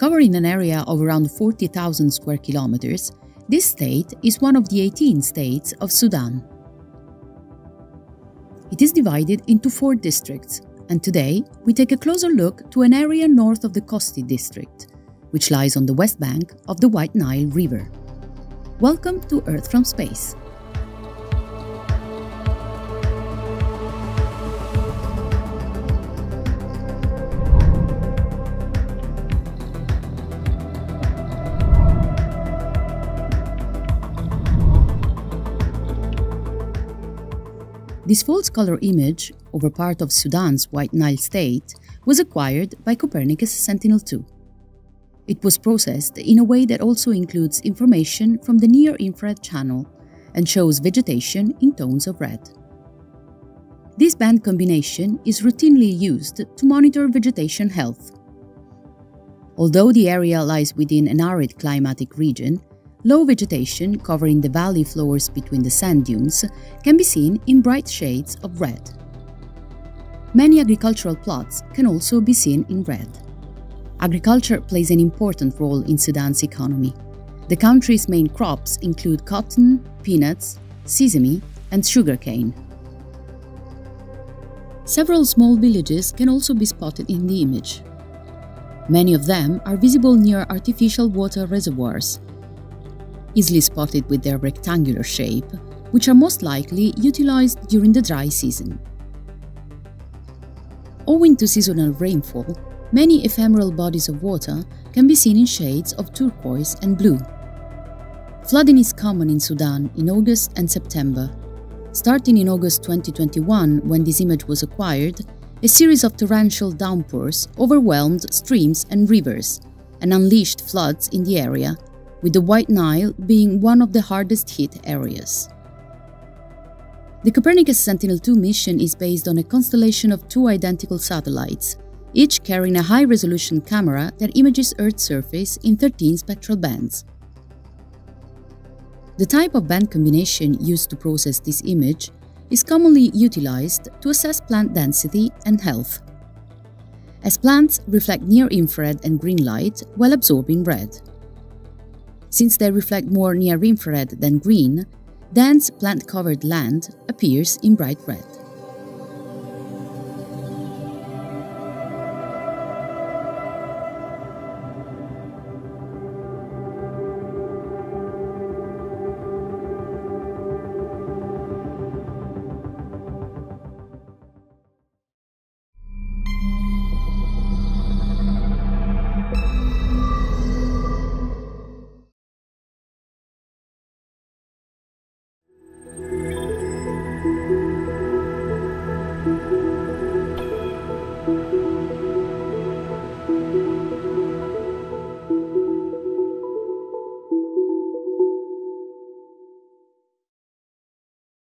Covering an area of around 40,000 square kilometers, this state is one of the 18 states of Sudan. It is divided into 4 districts, and today we take a closer look to an area north of the Kosti district, which lies on the west bank of the White Nile River. Welcome to Earth from Space. This false-color image over part of Sudan's White Nile state was acquired by Copernicus Sentinel-2. It was processed in a way that also includes information from the near-infrared channel and shows vegetation in tones of red. This band combination is routinely used to monitor vegetation health. Although the area lies within an arid climatic region, low vegetation covering the valley floors between the sand dunes can be seen in bright shades of red. Many agricultural plots can also be seen in red. Agriculture plays an important role in Sudan's economy. The country's main crops include cotton, peanuts, sesame, and sugarcane. Several small villages can also be spotted in the image. Many of them are visible near artificial water reservoirs, easily spotted with their rectangular shape, which are most likely utilized during the dry season. Owing to seasonal rainfall, many ephemeral bodies of water can be seen in shades of turquoise and blue. Flooding is common in Sudan in August and September. Starting in August 2021, when this image was acquired, a series of torrential downpours overwhelmed streams and rivers and unleashed floods in the area, with the White Nile being one of the hardest-hit areas. The Copernicus Sentinel-2 mission is based on a constellation of 2 identical satellites, each carrying a high-resolution camera that images Earth's surface in 13 spectral bands. The type of band combination used to process this image is commonly utilized to assess plant density and health, as plants reflect near-infrared and green light while absorbing red. Since they reflect more near-infrared than green, dense plant-covered land appears in bright red.